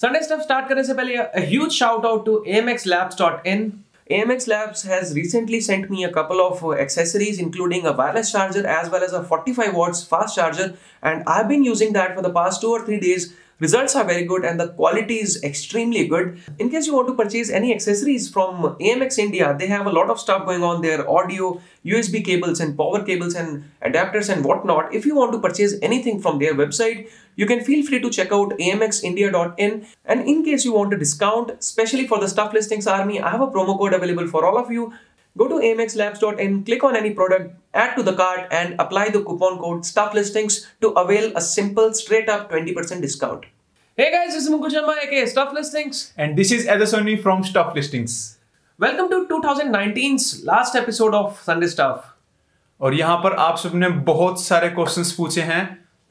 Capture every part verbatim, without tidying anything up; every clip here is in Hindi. संडे स्टफ स्टार्ट करने से पहले a huge shout out to A M X labs dot in. A M X Labs has recently sent me a couple of accessories including a wireless charger as well as a forty-five watts fast charger, and I've been using that for the past two or three days. Results are very good and the quality is extremely good. In case you want to purchase any accessories from A M X India, they have a lot of stuff going on there, audio, U S B cables and power cables and adapters and whatnot. If you want to purchase anything from their website, you can feel free to check out A M X india dot in, and in case you want a discount, especially for the Stuff Listings Army, I have a promo code available for all of you. Go to A M X labs dot in, click on any product, add to the cart and apply the coupon code STUFFLISTINGS to avail a simple straight up twenty percent discount. Hey guys, this is Mukul Sharma aka Stuff Listings. And this is Aditya from Stuff Listings. Welcome to twenty nineteen's last episode of Sunday Stuff. और यहाँ पर आप सबने बहुत सारे क्वेश्चंस पूछे हैं,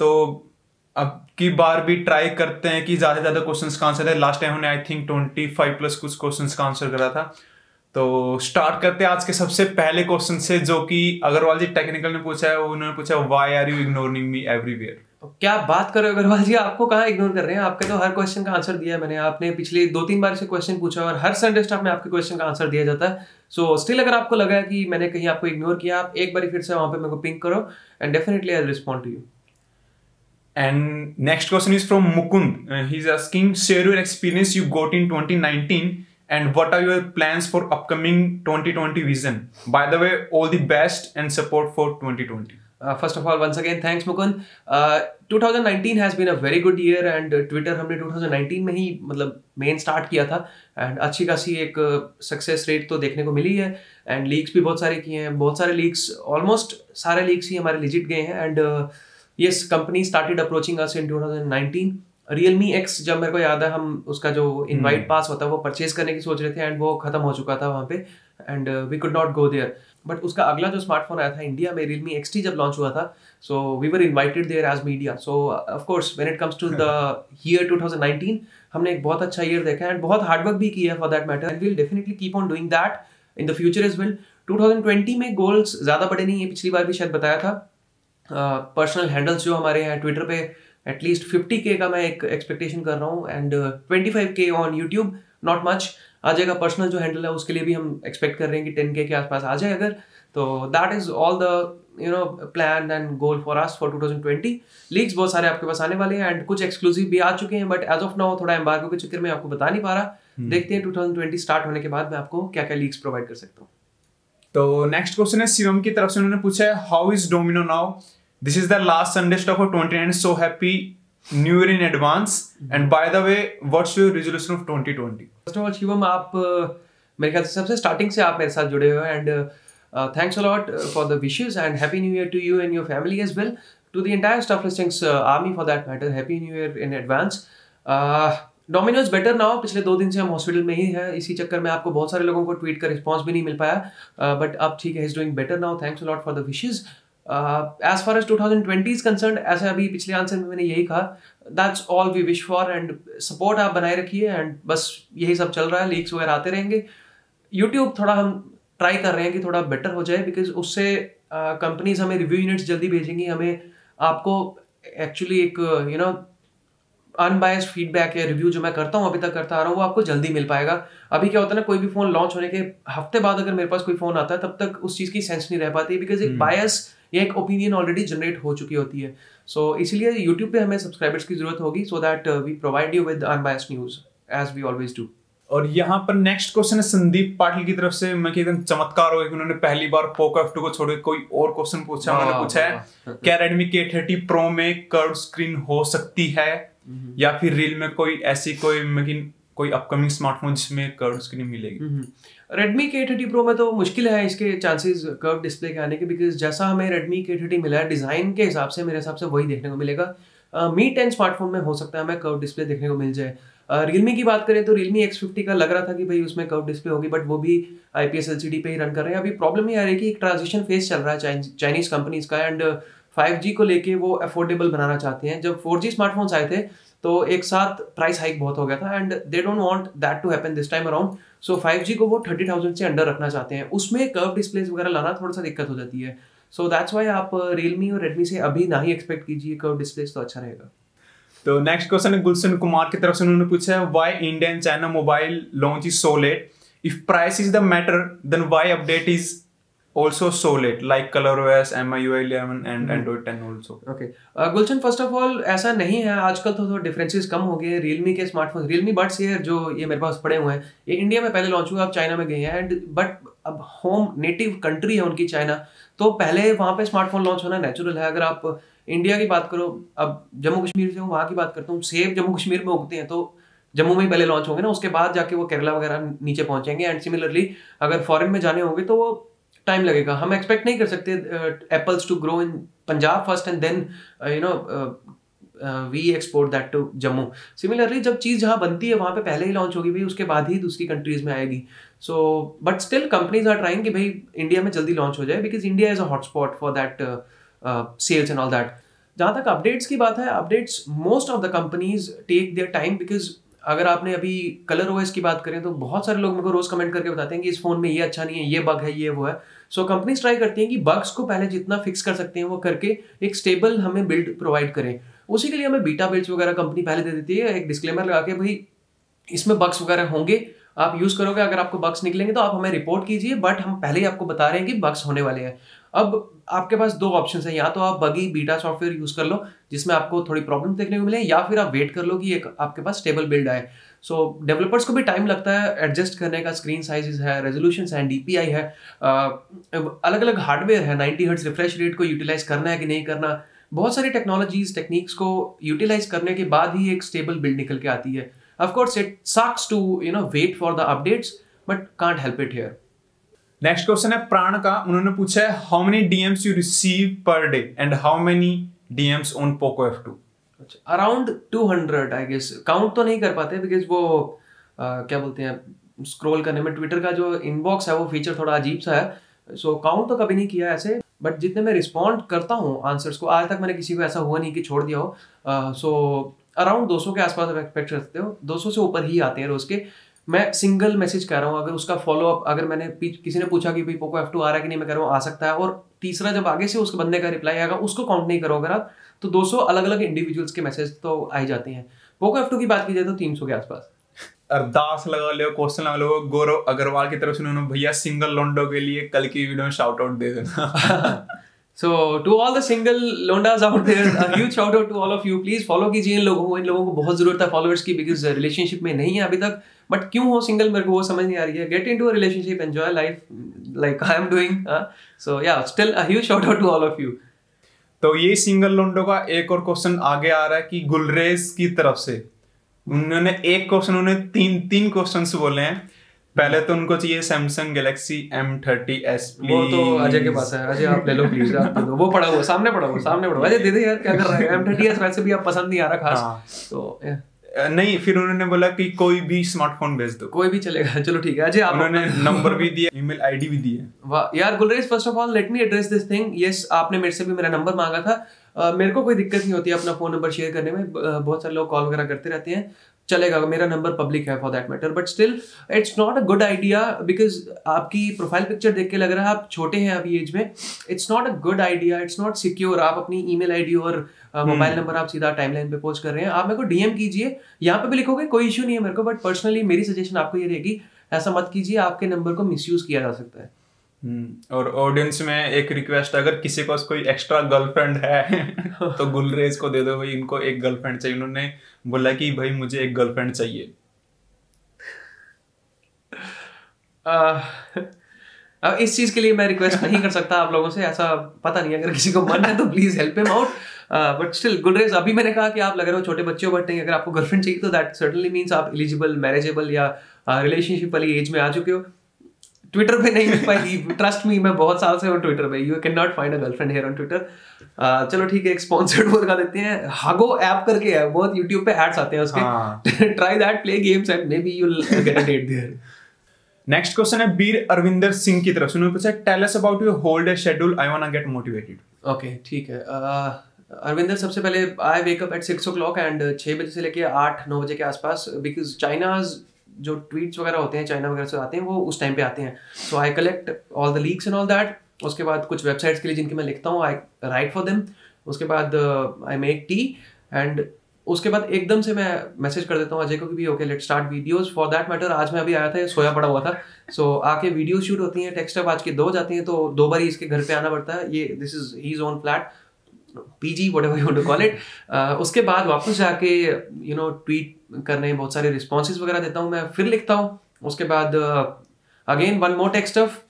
तो अब की बार भी ट्राई करते हैं कि ज्यादा से ज्यादा क्वेश्चंस का आंसर है। लास्ट टाइम हमने आई थिंक पच्चीस प्लस कुछ क्वेश्चंस का आंसर करा था, तो स्टार्ट करते हैं आज के सबसे पहले क्वेश्चन से, जो कि अग्रवाल जी टेक्निकल ने पूछा है। उन्होंने पूछा why are you ignoring me everywhere. क्या बात कर रहे हो अग्रवाल जी, आपको कहाँ इग्नोर कर रहे हैं, आपके तो हर क्वेश्चन का आंसर दिया है मैंने। आपने पिछले दो तीन बार से क्वेश्चन पूछा और हर संडे स्टफ में आपके क्वेश्चन का आंसर दिया जाता है। सो so, स्टिल अगर आपको लगा कि मैंने कहीं आपको इग्नोर किया, आप एक बार फिर से वहां पे मेरे को पिंक करो and definitely I will respond to you. And next question is from Mukund, he is asking share your experience you got in twenty nineteen and what are your plans for upcoming twenty twenty vision. By the way, all the best and support for twenty twenty. Uh, first of all, once again thanks Mukund. uh, twenty nineteen has been a very good year and uh, Twitter हमने twenty nineteen में ही मतलब main start किया था and अच्छी खासी एक uh, success rate तो देखने को मिली है and leaks भी बहुत सारे किए हैं, बहुत सारे leaks, almost सारे leaks ही हमारे legit गए हैं and uh, yes, company started approaching us in twenty nineteen. Realme X, जब मेरे को याद है हम उसका जो इनवाइट पास होता है वो परचेज करने की सोच रहे थे एंड वो खत्म हो चुका था वहाँ पे and we could not go there, but उसका अगला जो स्मार्टफोन आया था इंडिया में Realme X T जब लॉन्च हुआ था, so we were invited there as media. So of course when it comes to the year twenty nineteen हमने एक बहुत अच्छा ईयर देखा एंड बहुत हार्डवर्क भी किया है for that matter, and we will definitely keep on doing that in the future as well. Twenty twenty में गोल्स ज़्यादा बड़े नहीं है, पिछली बार भी शायद बताया था। पर्सनल uh, हैंडल्स जो हमारे हैं ट्विटर पर एटलीस्ट फिफ्टी के का मैं एक एक्सपेक्टेशन कर रहा हूँ एंड ट्वेंटी फाइव के ऑन यूट्यूब, नॉट मच आ जाएगा। पर्सनल जो हैंडल है उसके लिए भी हम एक्सपेक्ट कर रहे हैं कि टेन के के आसपास आ जाए अगर, तो that is all the you know plan and goal for us for twenty twenty. Leaks बहुत सारे आपके पास आने वाले हैं एंड कुछ एक्सक्लूसिव भी आ चुके हैं, बट एज ऑफ नाउ थोड़ा एम्बार्गो के चक्कर में आपको बता नहीं पा रहा। hmm. देखते हैं ट्वेंटी ट्वेंटी स्टार्ट होने के बाद मैं आपको क्या क्या लीक्स प्रोवाइड कर सकता हूँ। तो नेक्स्ट क्वेश्चन है शिवम की तरफ से, उन्होंने पूछा है how is Domino now. This is the last Sunday Stuff of twenty nineteen. So happy New Year in advance. And by the way, what's your resolution of twenty twenty? First of all, Shivam आप मेरे ख्याल से सबसे स्टार्टिंग से आप मेरे साथ जुड़े हुए हैं and thanks a lot for the wishes and happy New Year to you and your family as well. To the entire Stuff Listings army for that matter, happy New Year in advance. Domino is better now. पिछले दो दिन से हम हॉस्पिटल में ही हैं, इसी चक्कर में आपको बहुत सारे लोगों को ट्वीट का रिस्पॉन्स भी नहीं मिल पाया, बट अब ठीक है, is doing better now, thanks a lot for the wishes. As far as twenty twenty is concern, ऐसे अभी पिछले आंसर में मैंने यही कहा, that's all we wish for and support आप बनाए रखिए एंड बस यही सब चल रहा है। लीक्स वगैरह आते रहेंगे। यूट्यूब थोड़ा हम ट्राई कर रहे हैं कि थोड़ा बेटर हो जाए, बिकॉज उससे कंपनीज uh, हमें रिव्यू यूनिट्स जल्दी भेजेंगी, हमें आपको एक्चुअली एक यू नो अनबायस्ड फीडबैक या रिव्यू जो मैं करता हूँ अभी तक करता आ रहा हूँ वो आपको जल्दी मिल पाएगा। अभी क्या होता है ना, कोई भी फ़ोन लॉन्च होने के हफ्ते बाद अगर मेरे पास कोई फ़ोन आता है तब तक उस चीज़ की सेंस नहीं रह पाती, बिकॉज एक बायस या एक ओपिनियन ऑलरेडी जनरेट हो चुकी होती है। सो so, इसलिए यूट्यूब पे हमें सब्सक्राइबर्स की जरूरत होगी, so that we provide you with unbiased news as we always do. और यहाँ पर नेक्स्ट क्वेश्चन है संदीप पाटिल की तरफ से, मैं एकदम चमत्कार हो गया कि उन्होंने पहली बार पोको एफ टू को छोड़कर कोई और क्वेश्चन पूछा। उन्होंने पूछा है क्या रेडमी के थर्टी प्रो में कर्व स्क्रीन हो सकती है, या फिर रील में कोई ऐसी कोई लेकिन कोई अपकमिंग स्मार्टफोन जिसमें कर्व स्क्रीन मिलेगी। रेडमी K थर्टी Pro में तो मुश्किल है इसके चांसेस कर्व डिस्प्ले के आने के, बिकॉज जैसा हमें रेडमी K थर्टी मिला है डिज़ाइन के हिसाब से मेरे हिसाब से वही देखने को मिलेगा। uh, मी टेन स्मार्टफोन में हो सकता है हमें कर्व डिस्प्ले देखने को मिल जाए। रियलमी uh, की बात करें तो Realme X फिफ्टी का लग रहा था कि भाई उसमें कर्व डिस्प्ले होगी, बट वो भी आईपीएस एलसीडी पे ही रन कर रहे हैं। अभी प्रॉब्लम ये आ रही है कि एक ट्रांजिशन फेज चल रहा है चाइनीज कंपनीज का एंड फाइव जी को लेके वो अफोर्डेबल बनाना चाहते हैं। जब फोर जी स्मार्टफोन्स आए थे तो एक साथ प्राइस हाइक बहुत हो गया था and they don't want that to happen this time around. So five G को वो थर्टी थाउजेंड से अंडर रखना चाहते हैं, उसमें कर्व डिस्प्लेस वगैरह लाना थोड़ा सा दिक्कत हो जाती है। सो दैट्स वाई आप रियलमी और रेडमी से अभी ना ही एक्सपेक्ट कीजिए कर्व डिस्प्लेस, तो अच्छा रहेगा। तो नेक्स्ट क्वेश्चन है गुलशन कुमार की तरफ से, उन्होंने पूछा है why India and China mobile launch is so late, if price is the matter then why update is also so late like ColorOS, M I U I eleven and Android ten also. Okay, uh, Gulshan first of all ऐसा नहीं है, आजकल तो थोड़ा डिफरेंसेस कम हो गए। रियलमी के स्मार्टफोन, रियलमी बड्स ये जो ये मेरे पास पड़े हुए हैं, ये इंडिया में पहले लॉन्च हुए, अब चाइना में गए हैं एंड बट अब होम नेटिव कंट्री है उनकी चाइना, तो पहले वहाँ पे स्मार्टफोन लॉन्च होना नेचुरल है। अगर आप इंडिया की बात करो, अब जम्मू कश्मीर से हूँ वहाँ की बात करता हूँ, सेब जम्मू कश्मीर में उगते हैं तो जम्मू में ही पहले लॉन्च होंगे ना, उसके बाद जाके वो केरला वगैरह नीचे पहुँचेंगे। एंड सिमिलरली अगर फॉरेन में जाने होंगे तो वो टाइम लगेगा, हम एक्सपेक्ट नहीं कर सकते apples to grow in Punjab first and then you know we export that to Jammu. Similarly जब चीज़ जहाँ बनती है वहाँ पे पहले ही लॉन्च होगी भाई, उसके बाद ही दूसरी कंट्रीज में आएगी। So but still companies are trying कि भाई इंडिया में जल्दी लॉन्च हो जाए, because India is a hotspot for that sales and all that. जहाँ तक अपडेट्स की बात है, updates most of the companies take their time, because अगर आपने अभी ColorOS की बात करें तो बहुत सारे लोग मेरे को रोज़ कमेंट करके बताते हैं कि इस फ़ोन में ये अच्छा नहीं है, ये बग है, ये वो है। सो कंपनीज ट्राई करती हैं कि बग्स को पहले जितना फिक्स कर सकते हैं वो करके एक स्टेबल हमें बिल्ड प्रोवाइड करें, उसी के लिए हमें बीटा बिल्ड्स वगैरह कंपनी पहले दे देती है एक डिस्क्लेमर लगा के, भाई इसमें बग्स वगैरह होंगे, आप यूज़ करोगे, अगर आपको बग्स निकलेंगे तो आप हमें रिपोर्ट कीजिए, बट हम पहले ही आपको बता रहे हैं कि बग्स होने वाले हैं। अब आपके पास दो ऑप्शंस हैं, या तो आप बगी बीटा सॉफ्टवेयर यूज़ कर लो जिसमें आपको थोड़ी प्रॉब्लम देखने को मिले, या फिर आप वेट कर लो कि एक आपके पास स्टेबल बिल्ड आए। सो डेवलपर्स को भी टाइम लगता है एडजस्ट करने का, स्क्रीन साइजेस है, रेजोल्यूशंस हैं, डी पी आई है, अलग अलग हार्डवेयर है, नाइन्टी हर्ट्ज रिफ्रेश रेट को यूटिलाइज करना है कि नहीं करना, बहुत सारी टेक्नोलॉजीज टेक्निक्स को यूटिलाइज करने के बाद ही एक स्टेबल बिल्ड निकल के आती है। Of course, it sucks to you know wait for the updates, but can't help it here. Next question है प्राण का, उन्होंने पूछा है how many D Ms you receive per day and how many D Ms on POCO F two? अच्छा, around two hundred I guess, count तो नहीं कर पाते because वो आ, क्या बोलते हैं स्क्रॉल करने में, ट्विटर का जो इनबॉक्स है वो फीचर थोड़ा अजीब सा है, सो काउंट तो कभी नहीं किया ऐसे। बट जितने मैं रिस्पॉन्ड करता हूँ आंसर्स को, आज तक मैंने किसी को ऐसा हुआ नहीं कि छोड़ दिया हो, सो अराउंड दो सौ के आसपास आप एक्सपेक्ट करते हो, दो सौ से ऊपर ही आते हैं रोज़ के। मैं सिंगल मैसेज कह रहा हूँ, अगर उसका फॉलोअप, अगर मैंने किसी ने पूछा कि भाई पोको एफ टू आ रहा है कि नहीं, मैं कह रहा हूँ आ सकता है, और तीसरा जब आगे से उसके बंदे का रिप्लाई आएगा उसको काउंट नहीं करो अगर आप, तो दो सौ अलग अलग इंडिविजुअल्स के मैसेज तो आ ही जाते हैं। पोको एफ टू की बात की जाए तो तीन सौ के आसपास। अरदास लगा लो, क्वेश्चन लगा लो। गौरव अग्रवाल की तरफ से उन्होंने भैया सिंगल लोंडो के लिए कल की वीडियो में शाउट आउट दे देना। So to all the single londas out there, a huge shout out to all of you. Please follow कीजिए इन लोगों को, इन लोगों को बहुत ज़रूरत है followers की, because relationship में नहीं है अभी तक, but क्यों हो single मेरे को वो समझ नहीं आ रही है। Get into a relationship, enjoy life like I am doing. So yeah, still a huge shout out to all of you. तो ये single londo का एक और question आगे आ रहा है कि गुलरेज की तरफ से, उन्होंने एक क्वेश्चन, उन्होंने तीन तीन क्वेश्चंस बोले हैं। पहले तो उनको चाहिए Samsung Galaxy M thirty S, वो तो अजय के पास है, अजय आप ले लो प्लीज, आप दो, वो पड़ा हुआ सामने पड़ा हुआ सामने पड़ा हुआ अजय दे दे यार, क्या कर रहा है एम थर्टी एस, वैसे भी आप पसंद नहीं आ रहा खास। हाँ। तो yeah. नहीं, फिर उन्होंने बोला कि कोई भी स्मार्टफोन भेज दो, कोई भी चलेगा, चलो ठीक है अजय आप, उन्होंने नंबर भी दिया, ईमेल आईडी भी दी है। वाह यार Gulrez, first of all let me address this thing, yes आपने मेरे से भी मेरा नंबर मांगा था, uh, मेरे को कोई दिक्कत नहीं होती अपना फोन नंबर शेयर करने में, uh, बहुत सारे लोग कॉल वगैरह करते रहते हैं, चलेगा, मेरा नंबर पब्लिक है for that matter, but still it's not a good idea, because आपकी प्रोफाइल पिक्चर देख के लग रहा है आप छोटे हैं अभी एज में, it's not a good idea, it's not secure. आप अपनी ईमेल आईडी और मोबाइल uh, नंबर hmm. आप सीधा टाइमलाइन पे पोस्ट कर रहे हैं। आप मेरे को डीएम कीजिए, यहाँ पे भी लिखोगे कोई इशू नहीं है मेरे को, बट पर्सनली मेरी सजेशन आपको ये रहेगी, ऐसा मत कीजिए, आपके नंबर को मिसयूज किया जा सकता है। और ऑडियंस में एक रिक्वेस्ट, अगर किसी पास कोई एक्स्ट्रा गर्लफ्रेंड है तो गुलरेज को दे दो भाई, इनको एक गर्लफ्रेंड चाहिए, उन्होंने बोला कि भाई मुझे एक गर्लफ्रेंड चाहिए। uh, अब इस चीज के लिए मैं रिक्वेस्ट नहीं कर सकता आप लोगों से, ऐसा पता नहीं, अगर किसी को मन है तो please help him out, but still Gulrez अभी मैंने कहा कि आप लग रहे हो छोटे बच्चे हो, बट नहीं, अगर आपको गर्लफ्रेंड चाहिए तो दैट सर्टनली मीन्स आप एलिजिबल, मैरिजेबल या रिलेशनशिप वाली एज में आ चुके हो। ट्विटर पे नहीं मिल पाई, ट्रस्ट मी, मैं बहुत साल से हूँ ट्विटर पे, you can not find a girlfriend here on Twitter. चलो ठीक है, एक स्पॉन्सर्ड वो लगा देते हैं, हागो ऐप करके है, बहुत यूट्यूब पे एड्स आते हैं उसके, try that, play games and may be you will get a date there. Next question है बीर अरविंदर सिंह की तरफ से, उन्होंने पूछा tell us about your whole day schedule, I want to get motivated. Okay ठीक है, अरविंदर, सबसे पहले I wake up at six o'clock and छः बजे से लेके आठ नौ बजे के आसपास, बिकॉज चाइनाज जो ट्वीट्स वगैरह होते हैं चाइना वगैरह से आते हैं वो उस टाइम पे आते हैं, so I collect all the leaks and all that, उसके बाद कुछ वेबसाइट्स के लिए जिनकी मैं लिखता हूँ आई राइट फॉर देम, उसके बाद आई मेक टी एंड उसके बाद एकदम से मैं मैसेज कर देता हूँ अजय को कि भी okay let start videos for that matter. आज मैं अभी आया था, सोया पड़ा हुआ था, सो so, आके वीडियो शूट होती हैं, टेक्स्ट अब आज की दो जाती हैं, तो दो बार ही इसके घर पे आना पड़ता है। ये this is his own flat PG whatever you want to call it. उसके बाद वापस जाके यू नो ट्वीट करने बहुत सारे रिस्पॉन्सेज वगैरह देता हूँ मैं, फिर लिखता हूँ। उसके बाद again one more take stuff,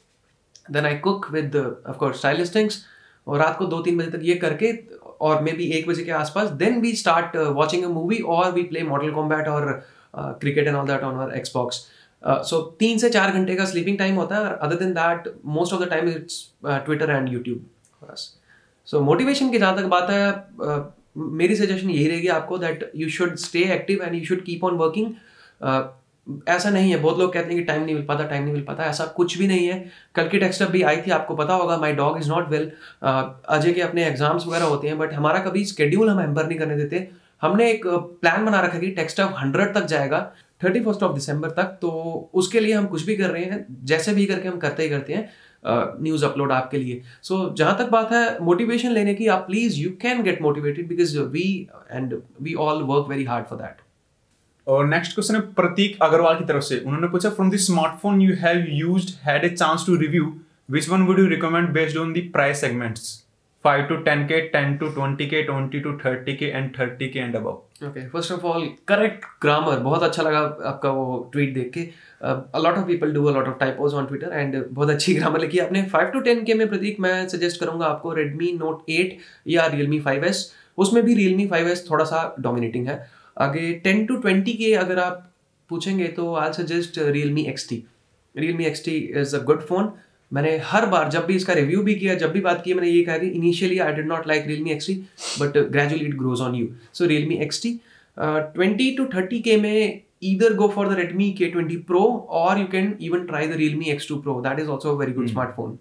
then I cook with of course stuff listings, और रात को दो तीन बजे तक ये करके और मे बी एक बजे के आसपास then we start watching a movie और वी प्ले मॉडल कॉम्बैट और cricket and all that on our Xbox. So तीन से चार घंटे का स्लीपिंग टाइम होता है। Other than that most of the time it's Twitter and YouTube for us. So motivation की जहाँ तक बात है, uh, मेरी सजेशन यही रहेगी आपको that you should stay active and you should keep on working. ऐसा नहीं है, बहुत लोग कहते हैं कि टाइम नहीं मिल पाता टाइम नहीं मिल पाता, ऐसा कुछ भी नहीं है। कल की टेक्स्ट भी आई थी, आपको पता होगा, my dog is not well. Ajay के अपने एग्जाम्स वगैरह होते हैं, बट हमारा कभी स्केड्यूल हम हैम्पर नहीं करने देते। हमने एक प्लान बना रखा कि टेक्स्ट हंड्रेड तक जाएगा थर्टी फर्स्ट ऑफ दिसंबर तक, तो उसके लिए हम कुछ भी कर रहे हैं, जैसे भी करके हम करते ही करते हैं न्यूज़ uh, अपलोड आपके लिए। सो so, जहाँ तक बात है मोटिवेशन लेने की, आप please you can get motivated because we and we all work very hard for that. और नेक्स्ट क्वेश्चन है प्रतीक अग्रवाल की तरफ से, उन्होंने पूछा from the smartphone you have used had a chance to review which one would you recommend based on the price segments five to ten K, ten to twenty K, twenty to thirty K and thirty K and above. Okay, first of all correct grammar, बहुत अच्छा लगा आपका वो ट्वीट देख के। A lot of people do a lot of typos on Twitter and बहुत अच्छी ग्रामर लिखी आपने। फाइव टू टेन के में प्रतीक मैं सजेस्ट करूंगा आपको रेडमी नोट एट या रियलमी फाइव एस, उसमें भी रियलमी फाइव एस थोड़ा सा डोमिनेटिंग है। आगे टेन टू ट्वेंटी के अगर आप पूछेंगे तो I suggest Realme X T. Realme X T is a good phone. मैंने हर बार जब भी इसका रिव्यू भी किया, जब भी बात की, मैंने ये कहा कि initially I did not like Realme X T but gradually it grows on you. So Realme X T. Twenty to thirty K में either go for the Redmi K twenty pro और you can even try the Realme X two pro, that is also a very good smartphone.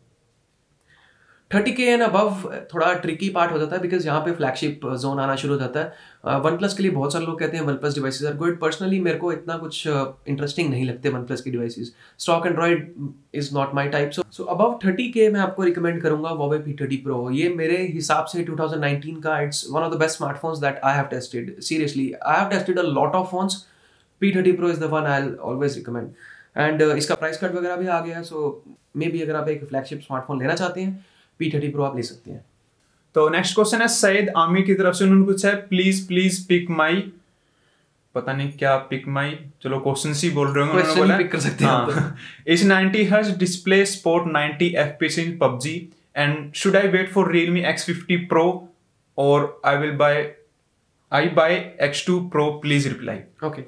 Thirty K and above थोड़ा ट्रिकी पार्ट हो जाता है बिकॉज यहाँ पे फ्लैगशिप जोन आना शुरू हो जाता है। वन uh, प्लस के लिए बहुत सारे लोग कहते हैं one plus devices are good, personally मेरे को इतना कुछ इंटरेस्टिंग uh, नहीं लगते वन प्लस की devices. Stock Android is not my type. So so above thirty K मैं आपको रिकमेंड करूँगा Huawei पी थर्टी Pro। ये मेरे हिसाब से टू थाउजेंड नाइनटीन का it's one of the best smartphones that I have tested. Seriously I have tested a lot of phones, P thirty Pro is the one I will always recommend. And इसका प्राइस कट वगैरह भी आ गया है, सो मे बी अगर आप एक फ्लैगशिप स्मार्टफोन लेना चाहते हैं पी थर्टी Pro आप ले सकते हैं। तो नेक्स्ट क्वेश्चन है सैयद आमिर की तरफ से, उन्होंने पूछा है प्लीज प्लीज पिक माई, पता नहीं क्या पिक माई, चलो क्वेश्चन ही बोल रहे होंगे, उन्होंने बोला पिक कर सकते हैं। Is ninety hertz display support ninety FPS in PUBG and should I wait for Realme X fifty Pro और I will buy I buy X two Pro please reply. Okay,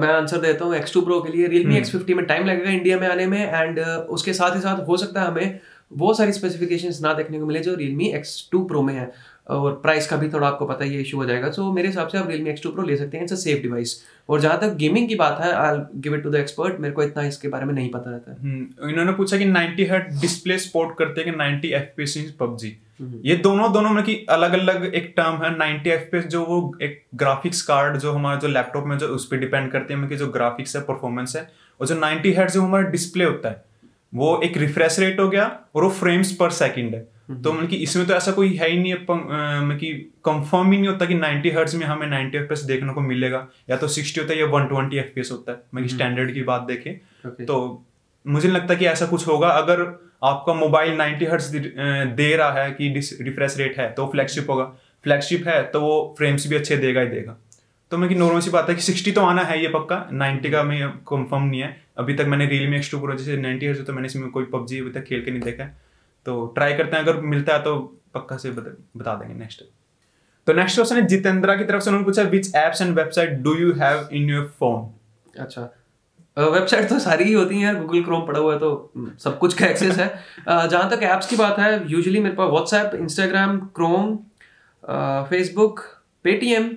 मैं आंसर देता हूँ एक्स टू Pro के लिए। रियलमी एक्स फिफ्टी में टाइम लगेगा इंडिया में आने में एंड uh, उसके साथ ही साथ हो सकता है हमें वो सारी स्पेसिफिकेशंस ना देखने को मिले जो Realme एक्स टू Pro में है, और प्राइस का भी थोड़ा आपको पता है ये इशू हो जाएगा। सो so, मेरे हिसाब से आप Realme एक्स टू Pro ले सकते हैं, इट्स अ सेफ डिवाइस। और जहाँ तक गेमिंग की बात है I will give it to the expert, मेरे को इतना इसके बारे में नहीं पता रहता है। इन्होंने पूछा कि नाइंटी हर्ट्ज डिस्प्ले सपोर्ट करते हैं कि नाइंटी एफपीएस इन पबजी, ये दोनों दोनों में की अलग अलग एक टर्म है। नाइंटी एफपीएस जो वो एक ग्राफिक्स कार्ड जो हमारा जो लैपटॉप में जो उस पर डिपेंड करते हैं जो ग्राफिक्स है परफॉर्मेंस है, और जो नाइंटी हर्ट्ज जो हमारा डिस्प्ले होता है वो एक रिफ्रेश रेट हो गया और वो फ्रेम्स पर सेकंड है। तो मतलब कि इसमें तो ऐसा कोई है ही नहीं है, मतलब कि कंफर्म ही नहीं होता कि नाइंटी हर्ट्ज में हमें नाइंटी एफपीएस देखने को मिलेगा, या तो सिक्सटी होता है या वन ट्वेंटी एफपीएस होता है, मतलब स्टैंडर्ड की बात देखें okay. तो मुझे लगता है कि ऐसा कुछ होगा। अगर आपका मोबाइल नाइंटी हर्ट्ज दे रहा है कि रिफ्रेश रेट है तो फ्लैगशिप होगा, फ्लैगशिप है तो वो फ्रेम्स भी अच्छे देगा ही देगा। तो मैं कि नॉर्मल सी बात है कि सिक्सटी तो आना है ये पक्का, नाइंटी का मैं कंफर्म नहीं है। अभी तक मैंने रियलमी एक्स टू Pro जैसे नाइंटी हर्ट्ज तो मैंने इसमें कोई पबजी अभी तक खेल के नहीं देखा है, तो ट्राई करते हैं, अगर मिलता है तो पक्का से बता, बता देंगे नेक्स्ट। तो नेक्स्ट क्वेश्चन है जितेंद्रा की तरफ से, उन्होंने पूछा which apps and website do you have in your phone. अच्छा, वेबसाइट तो सारी ही होती हैं यार, गूगल क्रोम पड़ा हुआ है तो सब कुछ का एक्सेस है। जहाँ तक ऐप्स की बात है यूजली मेरे पास WhatsApp, Instagram, Chrome, Facebook, Paytm,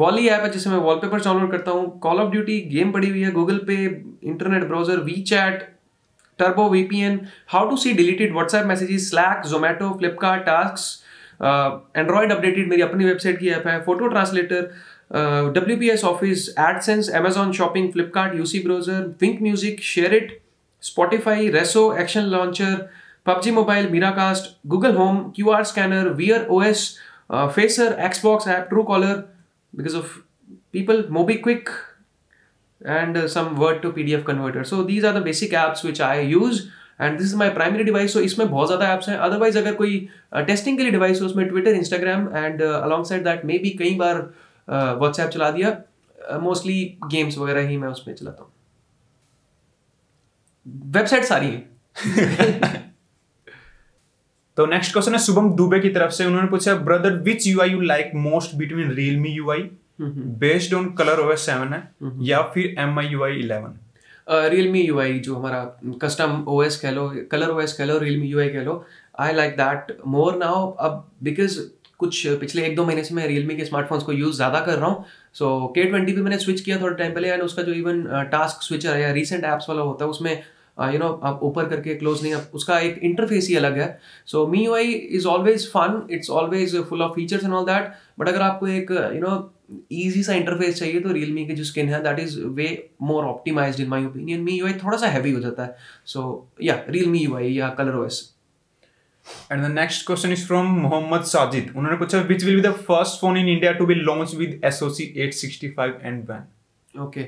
volley app है जिससे मैं वॉलपेपर डाउनलोड करता हूँ, कॉल ऑफ ड्यूटी गेम पड़ी हुई है, गूगल पे, internet browser, WeChat, turbo VPN, how to see deleted WhatsApp messages, Slack, Zomato, Flipkart, task, Android updated मेरी अपनी वेबसाइट की ऐप है, photo translator, W P S office, AdSense, Amazon shopping, Flipkart, UC browser, think music, share it, Spotify, Resso, action launcher, PUBG mobile, Miracast, Google home, Q R scanner, wear O S, Facer, Xbox app, Truecaller, because of people, MobiQuick and uh, some word to P D F converter. So these are the basic apps which I use and this is my primary device. So इसमें बहुत ज़्यादा apps हैं. Otherwise अगर कोई uh, testing के लिए device हो उसमें Twitter, Instagram and uh, alongside that maybe कई बार uh, WhatsApp चला दिया. uh, mostly games वगैरह ही मैं उसमें चलाता हूँ. वेबसाइट सारी है. तो नेक्स्ट क्वेश्चन है शुभम दुबे की तरफ से. उन्होंने पूछा brother which UI you like most between Realme UI based on ColorOS seven है या फिर एमआईयूआई इलेवन. रियलमी यूआई जो हमारा कस्टम ओएस कह लो, कलरओएस कह लो, रियलमी यूआई कह लो, I like that more now. अब बिकॉज कुछ पिछले एक दो महीने से मैं रियलमी के स्मार्टफोन्स को यूज़ ज़्यादा कर रहा हूँ. सो के ट्वेंटी भी मैंने स्विच किया थोड़ा टाइम पहले एंड उसका जो इवन टास्क स्विचर है या रीसेंट ऐप्स वाला होता है उसमें यू नो आप ऊपर करके क्लोज नहीं, आप उसका एक इंटरफेस ही अलग है. So Mi U I is always fun, it's always full of features and all that. But अगर आपको एक यू नो ईजी सा इंटरफेस चाहिए तो रियलमी के जो स्किन है that is way more optimised in my opinion. Mi U I थोड़ा सा हैवी हो जाता है. सो या रियलमी यू आई या ColorOS. And the next question is from Mohammed Sajid. उन्होंने पूछा which will be the first phone in India to be launched with S O C eight sixty-five and when? Okay.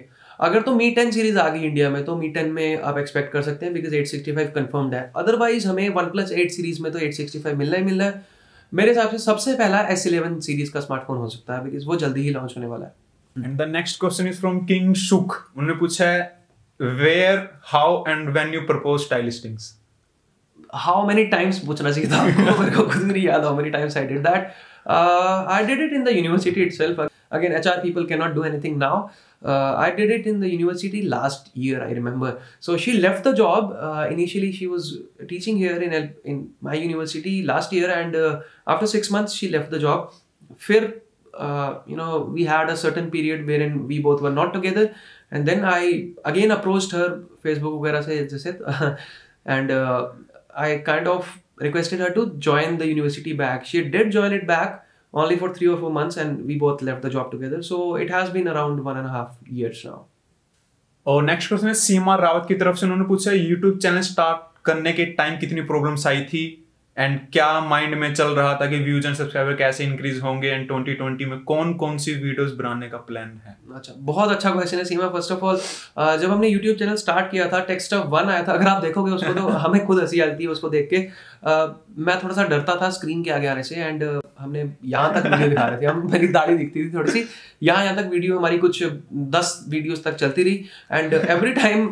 अगर तो Mi टेन सीरीज आ गई इंडिया में तो Mi टेन में आप एक्सपेक्ट कर सकते हैं because eight sixty five confirmed है. अदरवाइज हमें OnePlus एट सीरीज में तो एट सिक्सटी फाइव मिलना ही मिलना है. मेरे हिसाब से सबसे पहला S इलेवन सीरीज का स्मार्टफोन हो सकता है बिकॉज वो जल्दी ही लॉन्च होने वाला है. And the next question is from king Sukh. उन्होंने पूछा है where how and when you propose stuff listings. How many times पूछना चाहिए था आपको, मेरे को खुद नहीं याद how many times I did that. Uh, I did it in the university itself. Again, H R people cannot do anything now. Uh, I did it in the university last year, I remember. So she left the job. Uh, initially, she was teaching here in in my university last year, and uh, after six months, she left the job. फिर uh, you know we had a certain period wherein we both were not together, and then I again approached her Facebook वगैरह से जैसे and uh, I kind of requested her to join the university back. She did join it back only for three or four months, and we both left the job together. So it has been around one and a half years now. और next question है सीमा रावत की तरफ से. उन्होंने पूछा YouTube channel start करने के time कितनी problems आई थी and क्या mind में चल रहा था कि views and subscriber कैसे increase होंगे and twenty twenty में कौन कौन सी videos बनाने का plan है. अच्छा, बहुत अच्छा question है सीमा. First of all uh, जब हमने YouTube चैनल स्टार्ट किया था टेक्स्टअप वन आया था. अगर आप देखोगे उसको तो हमें खुद हंसी आती है उसको देख के. uh, मैं थोड़ा सा डरता था स्क्रीन के आगे आने से एंड uh, हमने यहाँ तक वीडियो दिखा रहे थे हम. मेरी दाढ़ी दिखती थी थोड़ी सी यहाँ यहाँ तक वीडियो हमारी कुछ दस वीडियोस तक चलती रही and every time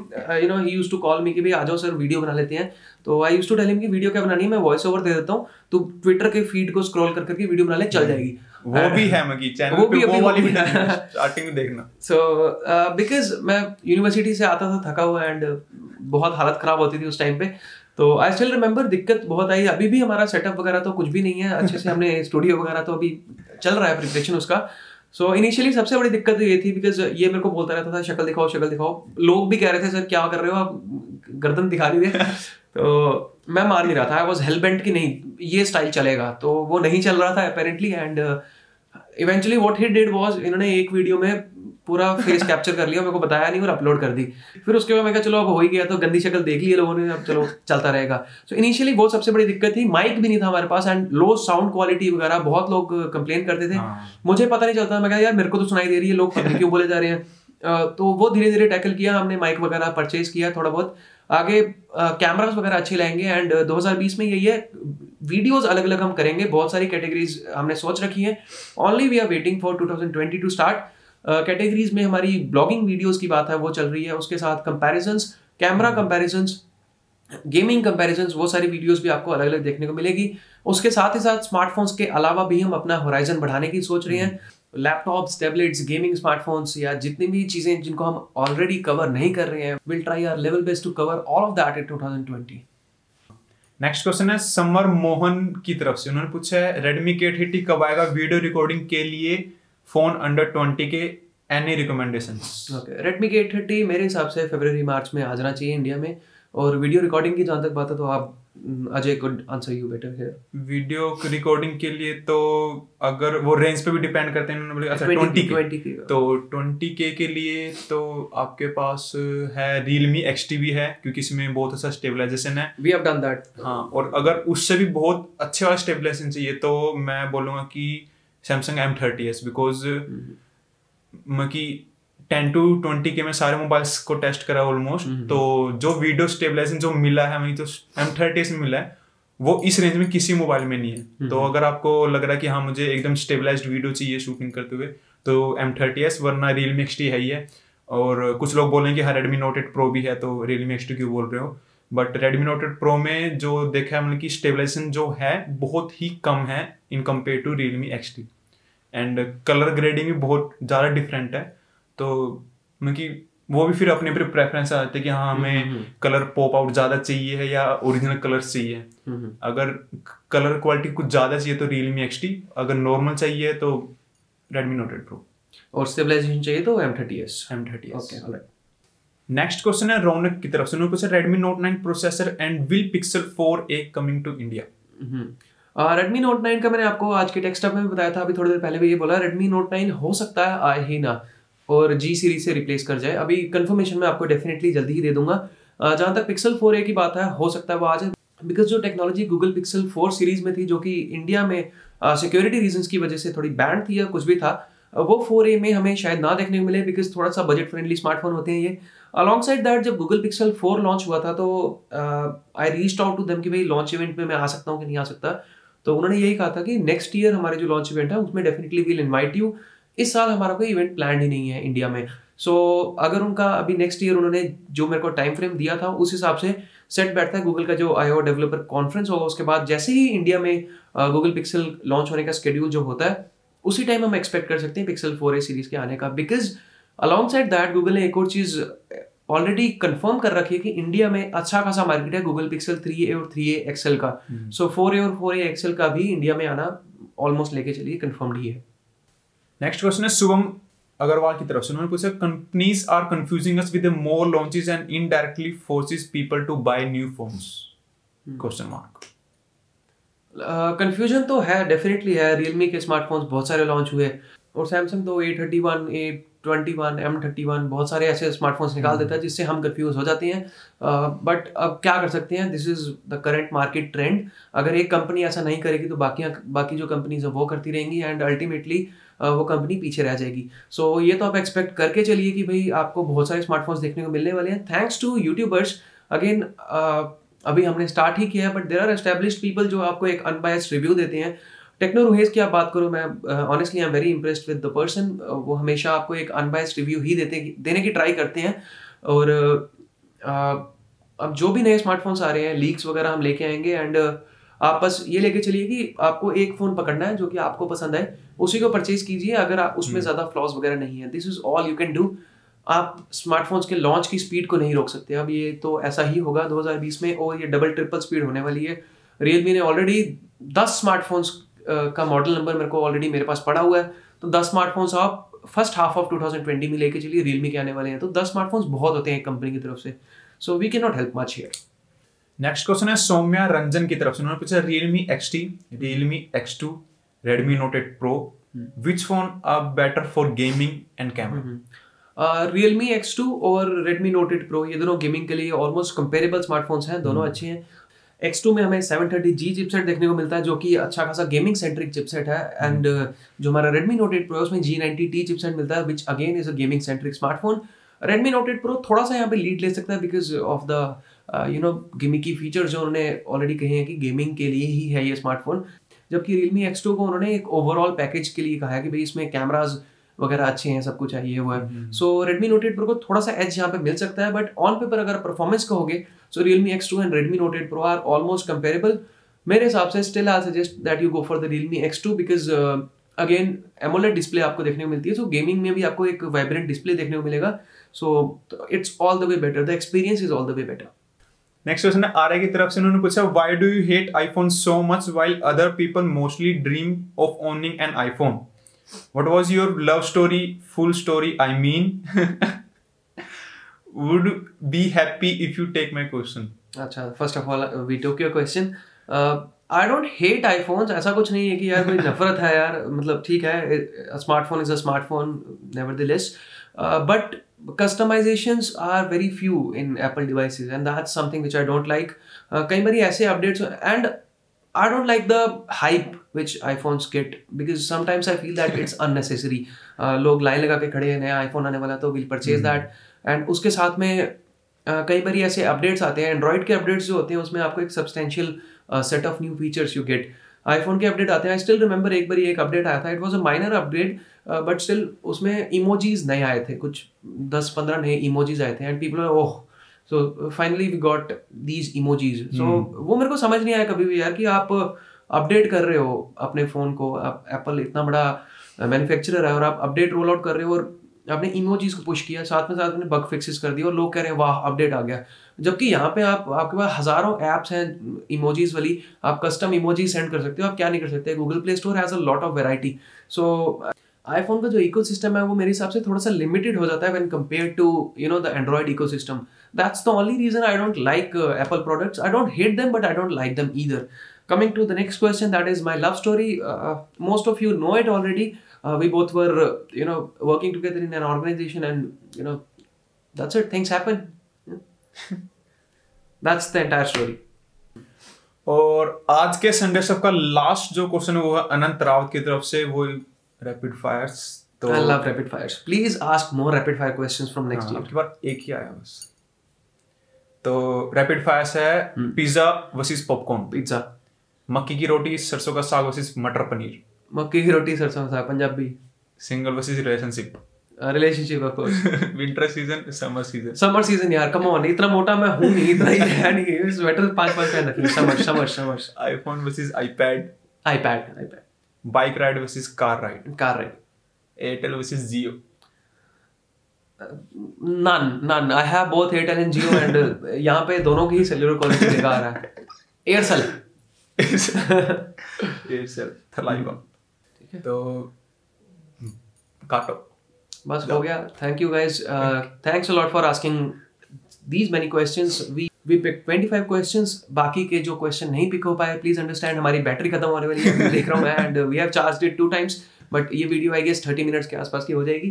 you know he use to call me कि भाई आ जाओ सर वीडियो बना लेते हैं. तो I use to tell him कि वीडियो क्या बनानी है, मैं वॉइस ओवर दे देता हूँ, तो ट्विटर के फीड को स्क्रॉल कर करके वीडियो बना ले, चल जाएगी. वो भी है मगी चैनल वो भी वो वाली स्टार्टिंग में देखना. सो बिकॉज मैं यूनिवर्सिटी से आता था थका हुआ एंड बहुत हालत खराब होती थी उस टाइम पे. तो आई स्टिल रिमेंबर दिक्कत बहुत आई. अभी भी हमारा सेटअप वगैरह तो कुछ भी नहीं है अच्छे से, हमने स्टूडियो वगैरह तो अभी चल रहा है प्रिपरेशन उसका. सो so, इनिशियली सबसे बड़ी दिक्कत ये थी बिकॉज ये मेरे को बोलता रहता था शक्ल दिखाओ शक्ल दिखाओ. लोग भी कह रहे थे सर क्या कर रहे हो आप, गर्दन दिखा रही है. तो मैं मान नहीं रहा था. आई वॉज हेलबेंट कि नहीं ये स्टाइल चलेगा, तो वो नहीं चल रहा था apparently. And eventually what he did was इन्होंने एक वीडियो में पूरा फेस कैप्चर कर लिया, मेरे को बताया नहीं और अपलोड कर दी. फिर उसके बाद मैं कहा चलो अब हो ही गया, तो गंदी शक्ल देख ली है लोगों ने, अब चलो चलता रहेगा. सो इनिशियली वो सबसे बड़ी दिक्कत थी. माइक भी नहीं था हमारे पास एंड लो साउंड क्वालिटी वगैरह बहुत लोग कंप्लेन करते थे. मुझे पता नहीं चलता, मैं कहा यार मेरे को तो सुनाई दे रही है, लोग पता क्यों बोले जा रहे हैं. uh, तो वो धीरे धीरे टैकल किया हमने. माइक वगैरह परचेज किया थोड़ा बहुत आगे. कैमरास uh, वगैरह अच्छे लाएंगे एंड uh, दो हज़ार बीस में यही है, वीडियोस अलग अलग हम करेंगे. बहुत सारी कैटेगरीज हमने सोच रखी है. Only we are waiting for two thousand twenty two start. Categories में हमारी ब्लॉगिंग वीडियोस की बात है वो चल रही है, उसके साथ comparisons, camera comparisons, gaming comparisons, वो सारी वीडियोस भी आपको अलग अलग देखने को मिलेगी. उसके साथ ही साथ स्मार्टफोन्स के अलावा भी हम अपना होराइजन बढ़ाने की सोच रहे हैं. लैपटॉप्स, टैबलेट्स, गेमिंग स्मार्टफोन्स या जितनी भी चीज़ें जिनको हम ऑलरेडी कवर नहीं कर रहे हैं, will try our level best to cover all of that in two thousand twenty. Next question है समर मोहन की तरफ से. उन्होंने पूछा है रेडमी के थर्टी कब आएगा वीडियो रिकॉर्डिंग के लिए फोन अंडर ट्वेंटी के, any recommendations. Okay, Redmi K thirty मेरे हिसाब से फरवरी मार्च में आ जाना चाहिए इंडिया में. और वीडियो रिकॉर्डिंग की जहाँ तक बात है तो आप Ajay could answer you better है. वीडियो रिकॉर्डिंग के लिए तो अगर वो रेंज पे भी डिपेंड करते हैं उन्होंने. अच्छा ट्वेंटी के तो ट्वेंटी के के लिए तो आपके पास है Realme X T भी है क्योंकि इसमें बहुत अच्छा स्टेबलाइजेशन है. We have done that. हाँ, और अगर उससे भी बहुत अच्छे वाला स्टेबलाइजेशन चाहिए तो मैं बोलूँगा कि Samsung M thirty s because कि टेन टू ट्वेंटी के में सारे मोबाइल्स को टेस्ट करा ऑलमोस्ट, तो जो वीडियो स्टेबलाइजेशन जो मिला है हमें तो एम थर्टीज़ में मिला है वो इस रेंज में किसी मोबाइल में नहीं है। तो अगर आपको लग रहा है कि हाँ मुझे एकदम स्टेबलाइज्ड वीडियो चाहिए शूटिंग करते हुए तो एम थर्टी एस, वरना Realme एक्स टी है ही है। और कुछ लोग बोलेंगे कि हाँ Redmi Note एट Pro भी है तो Realme एक्स टू क्यों बोल रहे हो, but Redmi Note eight Pro में जो देखा है मतलब कि स्टेबलाइजेशन जो है बहुत ही कम है in compare to Realme X T, and colour grading भी बहुत ज़्यादा डिफरेंट है। तो मतलब वो भी फिर अपने अपने प्रेफरेंस आते हैं कि हाँ हमें कलर पॉप आउट ज़्यादा चाहिए है या ओरिजिनल कलर चाहिए। अगर कलर क्वालिटी कुछ ज़्यादा चाहिए तो Realme एक्स टी, अगर नॉर्मल चाहिए तो Redmi Note एट Pro, और स्टेबलाइजेशन चाहिए तो M thirty S M thirty S. Okay alright, next question है रौनक की तरफ से। उन्होंने पूछा Redmi Note nine processor and will Pixel four A coming to India. Redmi Note nine का मैंने आपको आज के टेक्स्ट में भी बताया था, अभी थोड़ी देर पहले भी ये बोला Redmi Note नाइन हो सकता है आए ही ना और जी सीरीज से रिप्लेस कर जाए। अभी कंफर्मेशन मैं आपको डेफिनेटली जल्दी ही दे दूंगा। जहाँ तक पिक्सल फोर ए की बात है, हो सकता है वो आ जाए, बिकॉज जो technology Google Pixel four series में थी जो कि इंडिया में सिक्योरिटी रीजंस की वजह से थोड़ी बैंड थी या कुछ भी था, वो फोर ए में हमें शायद ना देखने को मिले, बिकॉज थोड़ा सा बजट फ्रेंडली स्मार्टफोन होते हैं ये। अलॉन्ग साइड दैट जब गूगल पिक्सल फोर लॉन्च हुआ था तो I reached out to them कि भाई लॉन्च इवेंट में मैं आ सकता हूँ कि नहीं आ सकता, तो उन्होंने यही कहा था कि नेक्स्ट ईयर हमारे जो लॉन्च इवेंट है उसमें डेफिनेटली वील इन्वाइट यू। इस साल हमारा कोई इवेंट प्लान ही नहीं है इंडिया में, सो so, अगर उनका अभी नेक्स्ट ईयर उन्होंने जो मेरे को टाइम फ्रेम दिया था उस हिसाब से सेट बैठता है, गूगल का जो आईओ डेवलपर कॉन्फ्रेंस होगा उसके बाद जैसे ही इंडिया में गूगल पिक्सल लॉन्च होने का स्केड्यूल जो होता है उसी टाइम हम एक्सपेक्ट कर सकते हैं पिक्सल फोर ए सीरीज के आने का। Because alongside that Google ने एक और चीज़ ऑलरेडी कंफर्म कर रखी है कि इंडिया में अच्छा खासा मार्केट है गूगल पिक्सल थ्री ए और थ्री ए एक्सएल का, सो फोर ए और फोर ए एक्सएल का भी इंडिया में आना ऑलमोस्ट लेके चलिए कंफर्म्ड ही है। नेक्स्ट क्वेश्चन है शुभम अग्रवाल की तरफ से। उन्होंने पूछा companies are confusing us with more launches and indirectly forces people to buy new phones question mark. Confusion तो है, डेफिनेटली है। रियलमी के स्मार्टफोन्स बहुत सारे लॉन्च हुए और सैमसंग तो A thirty one A twenty one M thirty one बहुत सारे ऐसे स्मार्टफोन्स निकाल देता है जिससे हम कंफ्यूज हो जाते हैं, बट uh, अब क्या कर सकते हैं, this is the current market trend. अगर एक कंपनी ऐसा नहीं करेगी तो बाकी बाकी जो कंपनीज हैं वो करती रहेंगी एंड अल्टीमेटली Uh, वो कंपनी पीछे रह जाएगी। सो so, ये तो आप एक्सपेक्ट करके चलिए कि भाई आपको बहुत सारे स्मार्टफोन्स देखने को मिलने वाले हैं, थैंक्स टू यूट्यूबर्स। अगेन अभी हमने स्टार्ट ही किया है but there are established people जो आपको एक अनबायस्ड रिव्यू देते हैं। टेक्नो रोहेज की आप बात करो, मैं honestly I am very impressed with the person, वो हमेशा आपको एक अनबायस्ड रिव्यू ही देते देने की ट्राई करते हैं। और uh, अब जो भी नए स्मार्टफोन्स आ रहे हैं लीक्स वगैरह हम लेके आएंगे एंड आप बस ये लेके चलिए कि आपको एक फ़ोन पकड़ना है जो कि आपको पसंद आए, उसी को परचेज कीजिए अगर आप उसमें ज़्यादा फ्लॉज वगैरह नहीं है। This is all you can do. आप स्मार्टफोन्स के लॉन्च की स्पीड को नहीं रोक सकते, अब ये तो ऐसा ही होगा दो हज़ार बीस में और ये डबल ट्रिपल स्पीड होने वाली है। रियलमी ने ऑलरेडी दस स्मार्टफोन्स का मॉडल नंबर मेरे को ऑलरेडी मेरे पास पड़ा हुआ है, तो दस स्मार्टफोन्स आप first half of two thousand twenty में लेके चलिए रियलमी के आने वाले हैं, तो दस स्मार्टफोन्स बहुत होते हैं कंपनी की तरफ से, so we can not help much here. Next question है सौम्या रंजन की तरफ से। उन्होंने पूछा Realme X T, Realme X two, Redmi Note eight Pro, which phone are better for gaming and camera? Realme X two और Redmi Note एट Pro ये दोनों गेमिंग के लिए ऑलमोस्ट कंपेरेबल स्मार्टफोन्स हैं, दोनों अच्छे हैं। एक्स टू में हमें सेवन थर्टी जी चिपसेट देखने को मिलता है जो कि अच्छा खासा गेमिंग सेंट्रिक चिपसेट है, एंड जो हमारा Redmi Note एट Pro उसमें जी नाइंटी टी चिपसेट मिलता है which again is a gaming centric smartphone. Redmi Note eight Pro थोड़ा सा यहाँ पे लीड ले सकता है because of the you know gimmicky features जो उन्होंने ऑलरेडी कहे हैं कि गेमिंग के लिए ही है ये स्मार्टफोन, जबकि Realme एक्स टू को उन्होंने एक ओवरऑल पैकेज के लिए कहा है कि भाई इसमें कैमराज वगैरह अच्छे हैं, सब कुछ है ये वो है। So Redmi Note eight Pro को थोड़ा सा एज यहाँ पे मिल सकता है, बट ऑन पेपर अगर परफॉर्मेंस कहोगे so Realme X two and Redmi Note eight Pro are almost comparable मेरे हिसाब से। Still I suggest that you go for the Realme X two because again AMOLED display आपको देखने को मिलती है, सो so, गेमिंग में भी आपको एक वाइब्रेंट डिस्प्ले देखने को मिलेगा, so it's all the way better, the experience is all the way better. Next question है आर्या की तरफ से। उन्होंने पूछा why do you hate iPhone so much while other people mostly dream of owning an iPhone, what was your love story, full story I mean, would be happy if you take my question. अच्छा, first of all we took your question. I don't hate iPhones, ऐसा कुछ नहीं है कि यार कोई नफरत है यार, मतलब ठीक है smartphone is a smartphone nevertheless, but customizations are very few in Apple devices and that's something which I don't like. uh, कई बार ऐसे updates and I don't like the hype which iPhones get because sometimes I feel that it's unnecessary. Uh, लोग लाइन लगा के खड़े हैं, नया iPhone आने वाला तो we'll purchase that. And उसके साथ में Uh, कई बार ऐसे अपडेट्स आते हैं, एंड्रॉइड के अपडेट्स जो होते हैं उसमें आपको एक substantial set of new features you get. IPhone के अपडेट आते हैं, आई स्टिल रिमेंबर एक बार ये एक अपडेट आया था, it was a minor update but still उसमें इमोजीज नए आए थे, कुछ दस पंद्रह नए इमोजीज आए थे and people oh so finally we got these emojis. So वो मेरे को समझ नहीं आया कभी भी यार कि आप अपडेट कर रहे हो अपने फ़ोन को, आप एप्पल इतना बड़ा मैन्युफैक्चरर है और आप अपडेट रोल आउट कर रहे हो और आपने इमोजीज को पुश किया, साथ में साथ में बग फिक्सेस कर दिया और लोग कह रहे हैं वाह अपडेट आ गया, जबकि यहाँ पे आप आपके पास हज़ारों ऐप्स हैं इमोजीज वाली, आप कस्टम इमोजीज सेंड कर सकते हो, आप क्या नहीं कर सकते. Google Play Store has a lot of variety. So iPhone का जो इकोसिस्टम है वो मेरे हिसाब से थोड़ा सा लिमिटेड हो जाता है when compare to you know the Android ecosystem. That's the only reason I don't like Apple products. I don't hate them but I don't like them either. Coming to the next question, that is my love story. Uh, most of you know it already. Uh, we both were, uh, you know, working together in an organization, and you know, that's it. Things happen. Yeah. That's the entire story. और आज के संडे स्टफ का लास्ट जो क्वेश्चन है वो है अनंत रावत की तरफ से, वो रैपिड फायर्स. तो I love rapid fires. Please ask more rapid fire questions from next year. आपके पास एक ही आया बस. तो रैपिड फायर्स है पिज्जा वर्सेस पॉपकॉर्न. पिज्जा. मक्की की रोटी सरसों का साग वर्सेस मटर पनीर. मक्की की रोटी सरसों का साग. Punjabi. Single versus relationship. Relationship of course. Winter season summer season. Summer season यार कम ऑन, इतना मोटा मैं हूं नहीं, इतना ही है नहीं, स्वेटर पांच पांच पहन रखी. Summer summer summer. IPhone versus iPad. IPad iPad. Bike ride versus car ride. Car ride. Airtel versus Jio. None none. I have both Airtel and Jio and यहां पे दोनों की सेल्युलर क्वालिटी बेकार आ रहा है. एयरसेल. तो काटो बस हो गया. Thank you guys, thanks a lot for asking these many questions. We we pick twenty five questions. बाकी के जो क्वेश्चन नहीं पिक हो पाए प्लीज अंडरस्टैंड, हमारी बैटरी खत्म होने वाली है देख रहा हूँ मैं and we have charged it two times but ये video I guess thirty minutes के आसपास की हो जाएगी.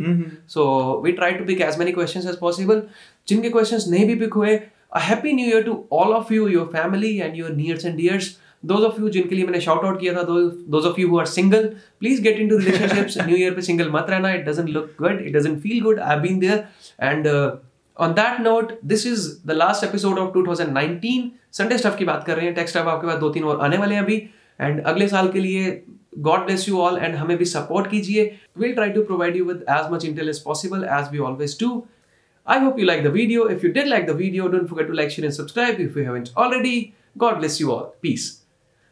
So we try to pick as many questions as possible. जिनके क्वेश्चंस नहीं भी पिक हुए, a happy new year to all of you, your family and your nears and dears. Those of you जिनके लिए मैंने shout out किया था, those those of you who are single, please get into relationships. New year पे single मत रहना. It doesn't look good. It doesn't feel good. I've been there. And uh, on that note, this is the last episode of twenty nineteen. Sunday stuff की बात कर रहे हैं. Tech stuff आपके पास दो तीन और आने वाले हैं अभी. And अगले साल के लिए God bless you all. And हमें भी support कीजिए. We'll try to provide you with as much intel as possible as we always do. I hope you like the video. If you did like the video, don't forget to like, share, and subscribe if you haven't already. God bless you all. Peace.